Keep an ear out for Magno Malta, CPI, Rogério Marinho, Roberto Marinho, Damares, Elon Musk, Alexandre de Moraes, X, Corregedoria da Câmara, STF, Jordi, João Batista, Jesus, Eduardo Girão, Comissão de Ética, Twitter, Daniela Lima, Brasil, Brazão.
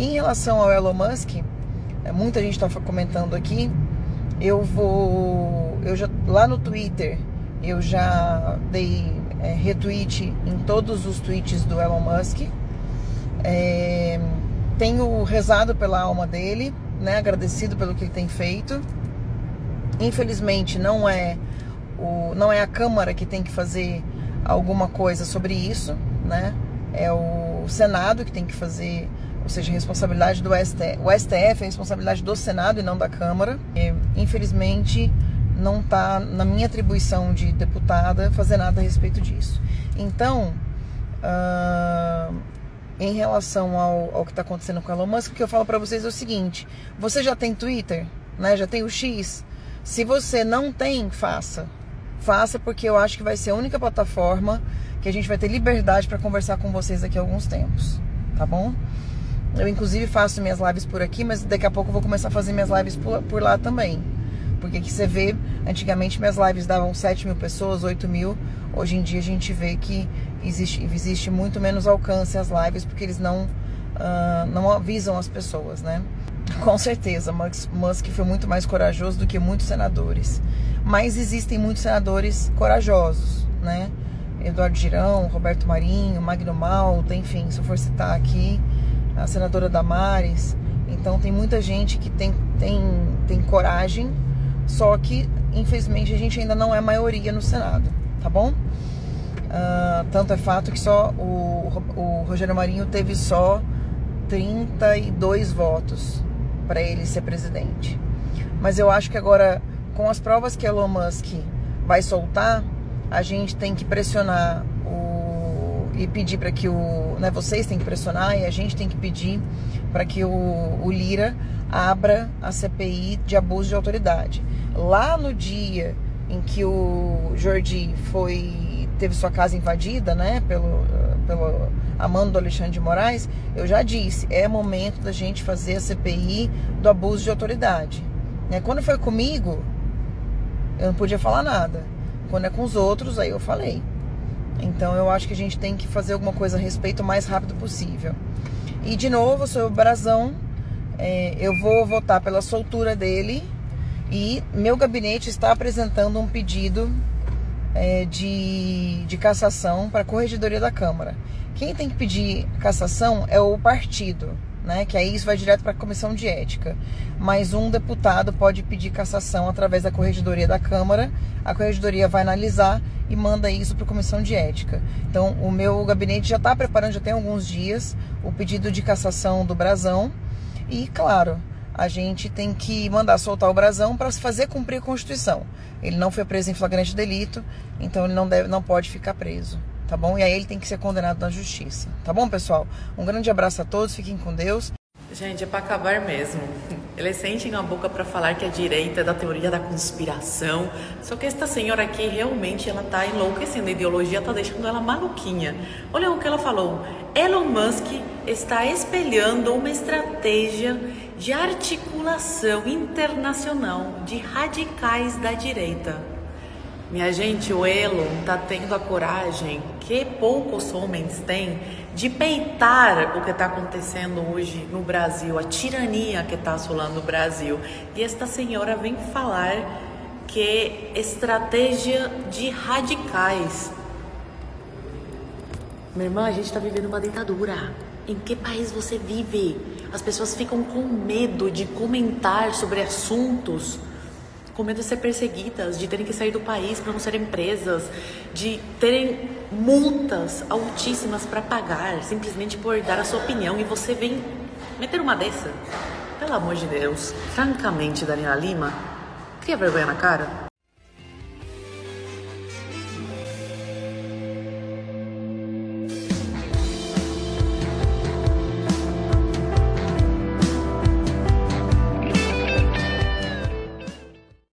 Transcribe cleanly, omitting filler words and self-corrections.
Em relação ao Elon Musk, muita gente está comentando aqui. Eu já lá no Twitter eu já dei retweet em todos os tweets do Elon Musk. Tenho rezado pela alma dele, né? Agradecido pelo que ele tem feito. Infelizmente não é a Câmara que tem que fazer alguma coisa sobre isso, né? É o Senado que tem que fazer, ou seja, responsabilidade do STF. O STF é responsabilidade do Senado e não da Câmara. Infelizmente não está na minha atribuição de deputada fazer nada a respeito disso. Então, em relação ao que está acontecendo com o Elon Musk, o que eu falo para vocês é o seguinte: você já tem Twitter, né? Já tem o X. Se você não tem, faça, porque eu acho que vai ser a única plataforma que a gente vai ter liberdade para conversar com vocês daqui a alguns tempos, tá bom? Eu inclusive faço minhas lives por aqui, mas daqui a pouco eu vou começar a fazer minhas lives por lá também, porque aqui você vê, antigamente minhas lives davam 7 mil pessoas, 8 mil, hoje em dia a gente vê que existe muito menos alcance às lives, porque eles não avisam as pessoas, né? Com certeza, Musk foi muito mais corajoso do que muitos senadores. Mas existem muitos senadores corajosos, né? Eduardo Girão, Roberto Marinho, Magno Malta, enfim, se eu for citar aqui, a senadora Damares. Então tem muita gente que tem coragem, só que, infelizmente, a gente ainda não é maioria no Senado, tá bom? Tanto é fato que só o Rogério Marinho teve só 32 votos para ele ser presidente. Mas eu acho que agora, com as provas que Elon Musk vai soltar, a gente tem que pressionar e pedir para que vocês têm que pressionar e a gente tem que pedir para que o Lira abra a CPI de abuso de autoridade. Lá no dia em que o Jordi teve sua casa invadida, né, pelo amando do Alexandre de Moraes, eu já disse, é momento da gente fazer a CPI do abuso de autoridade. Né? Quando foi comigo, eu não podia falar nada. Quando é com os outros, aí eu falei. Então eu acho que a gente tem que fazer alguma coisa a respeito o mais rápido possível. E de novo, sobre o Brazão, eu vou votar pela soltura dele e meu gabinete está apresentando um pedido de cassação para a Corregedoria da Câmara. Quem tem que pedir cassação é o partido, né? Que aí isso vai direto para a Comissão de Ética. Mas um deputado pode pedir cassação através da Corregedoria da Câmara. A Corregedoria vai analisar e manda isso para a Comissão de Ética. Então, o meu gabinete já está preparando, já tem alguns dias, o pedido de cassação do Brazão. E, claro, a gente tem que mandar soltar o Brazão para se fazer cumprir a Constituição. Ele não foi preso em flagrante delito, então ele não pode ficar preso, tá bom? E aí ele tem que ser condenado na justiça, tá bom, pessoal? Um grande abraço a todos, fiquem com Deus. Gente, é para acabar mesmo. Eles sentem a boca para falar que a direita é da teoria da conspiração. Só que esta senhora aqui, realmente, ela tá enlouquecendo. A ideologia tá deixando ela maluquinha. Olha o que ela falou. Elon Musk está espelhando uma estratégia de articulação internacional de radicais da direita. Minha gente, o Elon tá tendo a coragem que poucos homens têm de peitar o que está acontecendo hoje no Brasil, a tirania que está assolando o Brasil. E esta senhora vem falar que estratégia de radicais. Minha irmã, a gente está vivendo uma ditadura. Em que país você vive? As pessoas ficam com medo de comentar sobre assuntos, com medo de ser perseguidas, de terem que sair do país para não serem presas, de terem multas altíssimas para pagar, simplesmente por dar a sua opinião, e você vem meter uma dessa? Pelo amor de Deus. Francamente, Daniela Lima, cria vergonha na cara.